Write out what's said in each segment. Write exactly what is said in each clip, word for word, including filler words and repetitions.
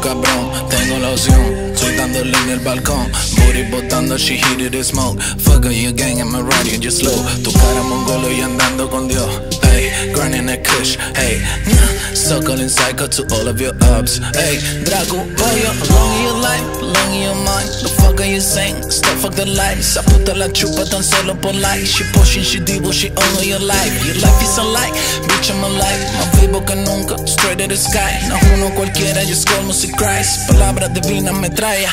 Cabrón, tengo la opción, soy dándole en el balcón. Booty botando, she heated the smoke. Fuck all your gang and my radio just slow. Tu cara mongolo y andando con Dios. Ay, grinding that kush, ay, nah, suckling psycho to all of your ups. Ay, Draco, boy, long in your life, long in your mind. The fuck are you saying? Stop fuck the lies. Esa puta la chupa tan solo por like. She pushing, she divo, she all your life. Your life is a lie, bitch, I'm alive. Más vivo que nunca, straight to the sky. No uno cualquiera, just call music Christ. Palabras divinas me trae.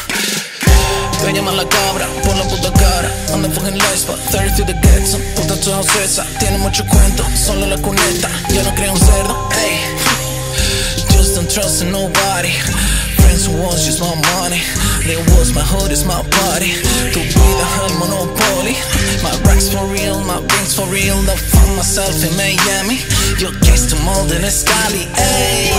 Me llaman la cabra, por la puta cara. On the fucking lespa, thirty to the ghetto. Puta toda obsesa, tiene mucho cuento. Solo la cuneta, yo no creo un cerdo. Hey, just don't trust in nobody. Friends who was just my money. They was my hood, it's my party. Tu vida, el monopoly. My racks for real, my rings for real. I found myself in Miami. Your case to mold in a scally. Hey.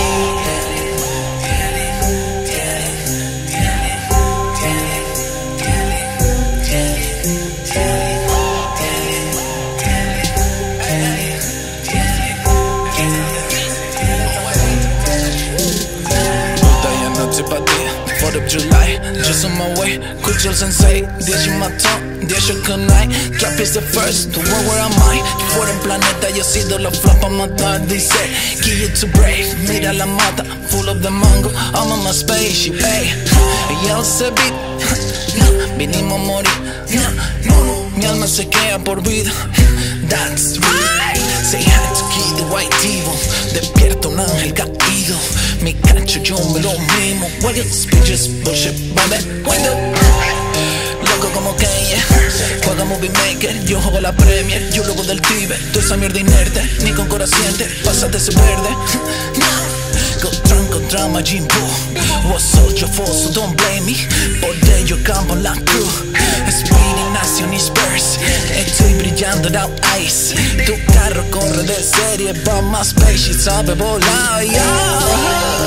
Fourth of July, just on my way. Cool Joe Sensei, dish in my tongue, dish your good night. Trap is the first, the one where am I? Fuera en planeta, yo he sido la flapa matar. Dice, give you too brave, mira la mata, full of the mango. I'm on my spaceship, hey. Ya se beat, no, vinimos a morir. No, no, mi alma se queda por vida. That's right. Say hi to Kid, the white devil. Despierta un ángel caído. Me cacho, yo me lo mimo. What is bitches, bullshit, baby, window. Loco como Kanye, juega movie maker. Yo juego la Premier, yo luego del Tíbet. Tú esa mierda inerte, ni con coraciente. Pásate ese verde. Go drunk, go drama, Jimbo. What's up, yo foso, don't blame me. Bordé, yo campo en la cruz. Speedy, Nation y Spurs. Estoy brillando down ice. Tu carro corre de serie, but my spaceship sabe volar, yeah.